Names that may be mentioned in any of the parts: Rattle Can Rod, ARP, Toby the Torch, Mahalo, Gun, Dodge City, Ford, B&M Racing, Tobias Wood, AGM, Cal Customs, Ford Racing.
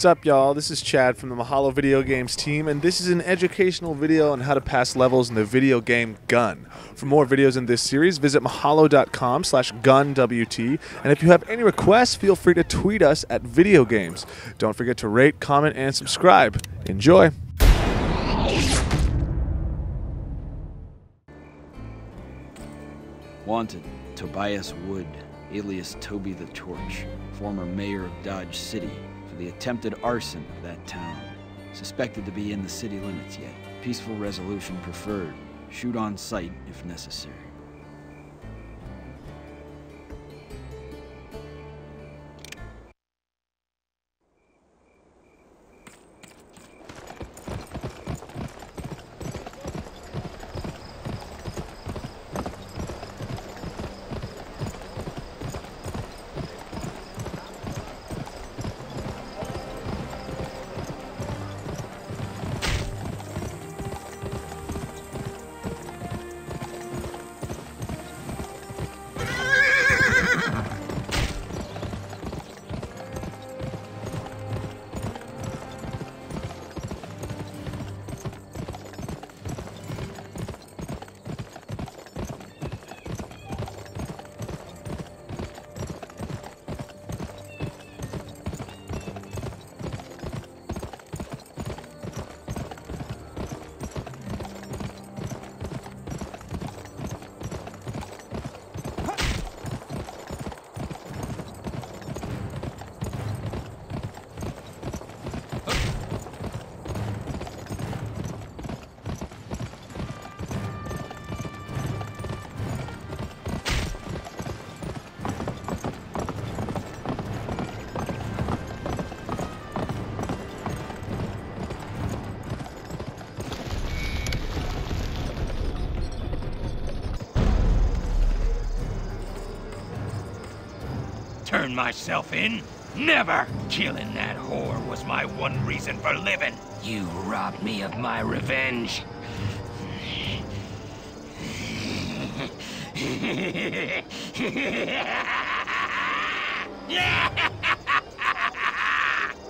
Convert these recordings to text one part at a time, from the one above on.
What's up, y'all? This is Chad from the Mahalo Video Games team, and this is an educational video on how to pass levels in the video game Gun. For more videos in this series, visit mahalo.com/gunwt, and if you have any requests, feel free to tweet us at video games. Don't forget to rate, comment, and subscribe. Enjoy! Wanted, Tobias Wood, alias Toby the Torch, former mayor of Dodge City, for the attempted arson of that town. Suspected to be in the city limits yet. Peaceful resolution preferred. Shoot on sight if necessary. Turn myself in? Never! Killing that whore was my one reason for living. You robbed me of my revenge.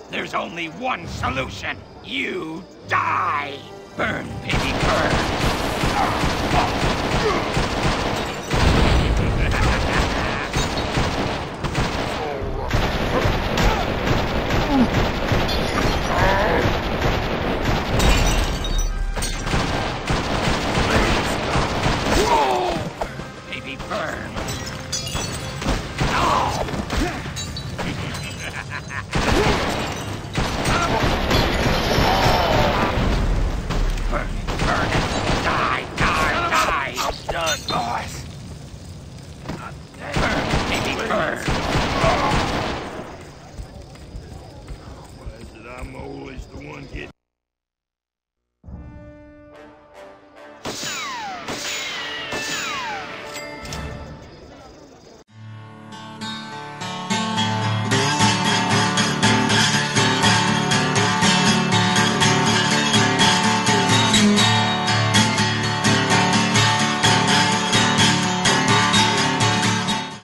There's only one solution. You die! Burn, piggy, burn! Burn, baby, burn!